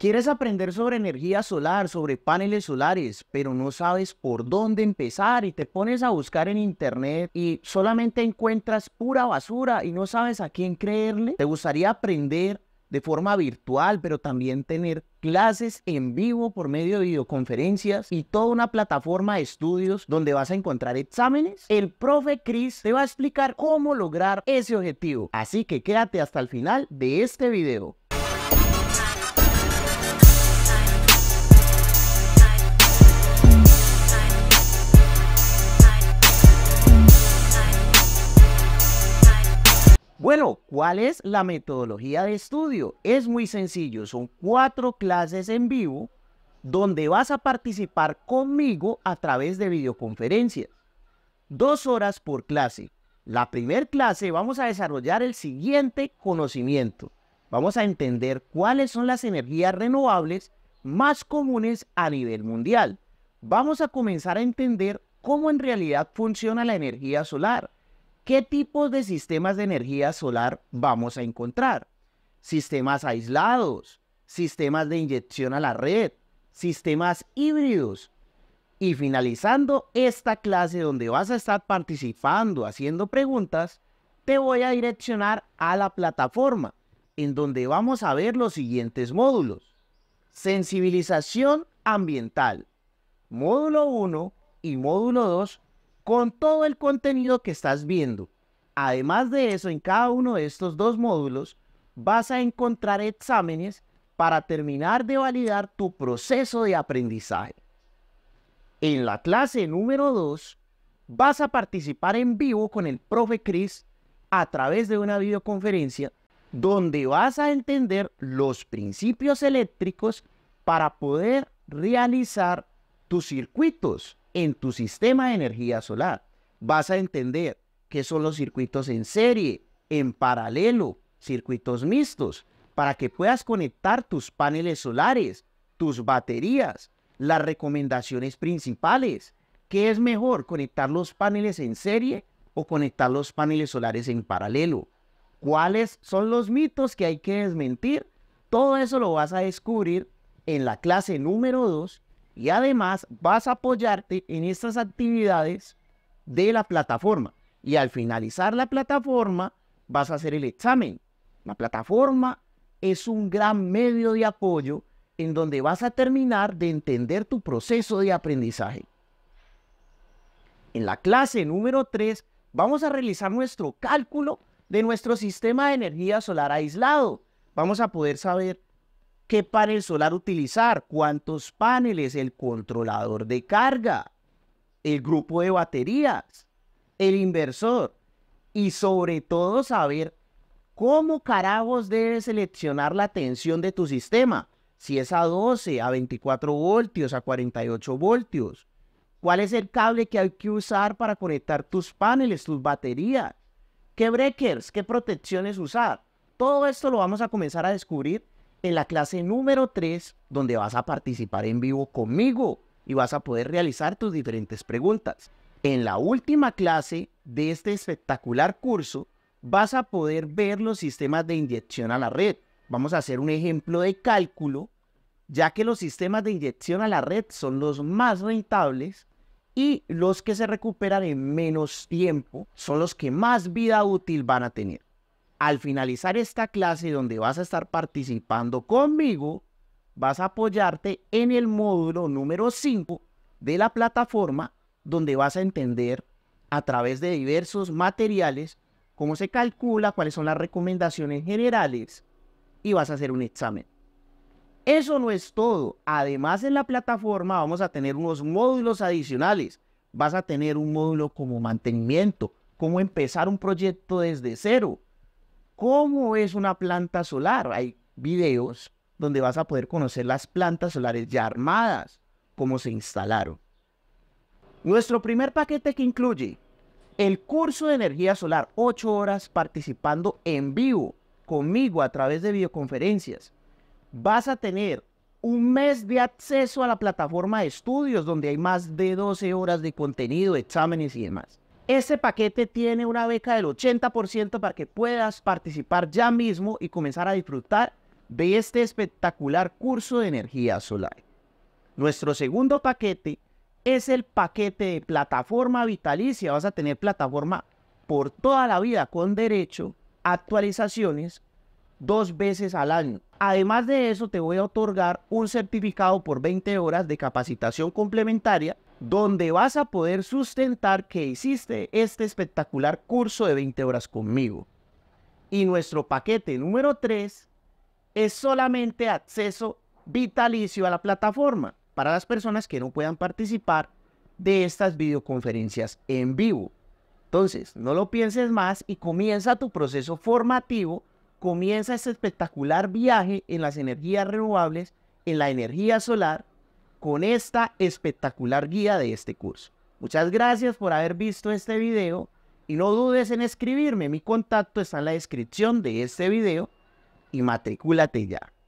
¿Quieres aprender sobre energía solar, sobre paneles solares, pero no sabes por dónde empezar y te pones a buscar en internet y solamente encuentras pura basura y no sabes a quién creerle? ¿Te gustaría aprender de forma virtual, pero también tener clases en vivo por medio de videoconferencias y toda una plataforma de estudios donde vas a encontrar exámenes? El profe Chris te va a explicar cómo lograr ese objetivo, así que quédate hasta el final de este video. Bueno, ¿cuál es la metodología de estudio? Es muy sencillo, son 4 clases en vivo donde vas a participar conmigo a través de videoconferencias. 2 horas por clase. La primera clase vamos a desarrollar el siguiente conocimiento. Vamos a entender cuáles son las energías renovables más comunes a nivel mundial. Vamos a comenzar a entender cómo en realidad funciona la energía solar. ¿Qué tipos de sistemas de energía solar vamos a encontrar? Sistemas aislados, sistemas de inyección a la red, sistemas híbridos. Y finalizando esta clase donde vas a estar participando, haciendo preguntas, te voy a direccionar a la plataforma, en donde vamos a ver los siguientes módulos. Sensibilización ambiental, módulo 1 y módulo 2, con todo el contenido que estás viendo. Además de eso, en cada uno de estos 2 módulos vas a encontrar exámenes para terminar de validar tu proceso de aprendizaje. En la clase número 2 vas a participar en vivo con el profe Chris a través de una videoconferencia donde vas a entender los principios eléctricos para poder realizar tus circuitos en tu sistema de energía solar. Vas a entender qué son los circuitos en serie, en paralelo, circuitos mixtos, para que puedas conectar tus paneles solares, tus baterías, las recomendaciones principales. ¿Qué es mejor, conectar los paneles en serie o conectar los paneles solares en paralelo? ¿Cuáles son los mitos que hay que desmentir? Todo eso lo vas a descubrir en la clase número 2. Y además vas a apoyarte en estas actividades de la plataforma. Y al finalizar la plataforma vas a hacer el examen. La plataforma es un gran medio de apoyo en donde vas a terminar de entender tu proceso de aprendizaje. En la clase número 3 vamos a realizar nuestro cálculo de nuestro sistema de energía solar aislado. Vamos a poder saber qué panel solar utilizar, cuántos paneles, el controlador de carga, el grupo de baterías, el inversor y sobre todo saber cómo carajos debes seleccionar la tensión de tu sistema, si es a 12, a 24 voltios, a 48 voltios, cuál es el cable que hay que usar para conectar tus paneles, tus baterías, qué breakers, qué protecciones usar. Todo esto lo vamos a comenzar a descubrir en la clase número 3, donde vas a participar en vivo conmigo y vas a poder realizar tus diferentes preguntas. En la última clase de este espectacular curso, vas a poder ver los sistemas de inyección a la red. Vamos a hacer un ejemplo de cálculo, ya que los sistemas de inyección a la red son los más rentables y los que se recuperan en menos tiempo son los que más vida útil van a tener. Al finalizar esta clase donde vas a estar participando conmigo, vas a apoyarte en el módulo número 5 de la plataforma, donde vas a entender a través de diversos materiales cómo se calcula, cuáles son las recomendaciones generales y vas a hacer un examen. Eso no es todo. Además, en la plataforma vamos a tener unos módulos adicionales. Vas a tener un módulo como mantenimiento, cómo empezar un proyecto desde cero, cómo es una planta solar. Hay videos donde vas a poder conocer las plantas solares ya armadas, cómo se instalaron. Nuestro primer paquete que incluye el curso de energía solar, 8 horas participando en vivo conmigo a través de videoconferencias. Vas a tener un mes de acceso a la plataforma de estudios donde hay más de 12 horas de contenido, exámenes y demás. Este paquete tiene una beca del 80% para que puedas participar ya mismo y comenzar a disfrutar de este espectacular curso de energía solar. Nuestro segundo paquete es el paquete de plataforma vitalicia. Vas a tener plataforma por toda la vida con derecho a actualizaciones 2 veces al año. Además de eso, te voy a otorgar un certificado por 20 horas de capacitación complementaria, donde vas a poder sustentar que hiciste este espectacular curso de 20 horas conmigo. Y nuestro paquete número 3 es solamente acceso vitalicio a la plataforma para las personas que no puedan participar de estas videoconferencias en vivo. Entonces, no lo pienses más y comienza tu proceso formativo, comienza este espectacular viaje en las energías renovables, en la energía solar, con esta espectacular guía de este curso. Muchas gracias por haber visto este video y no dudes en escribirme. Mi contacto está en la descripción de este video y matricúlate ya.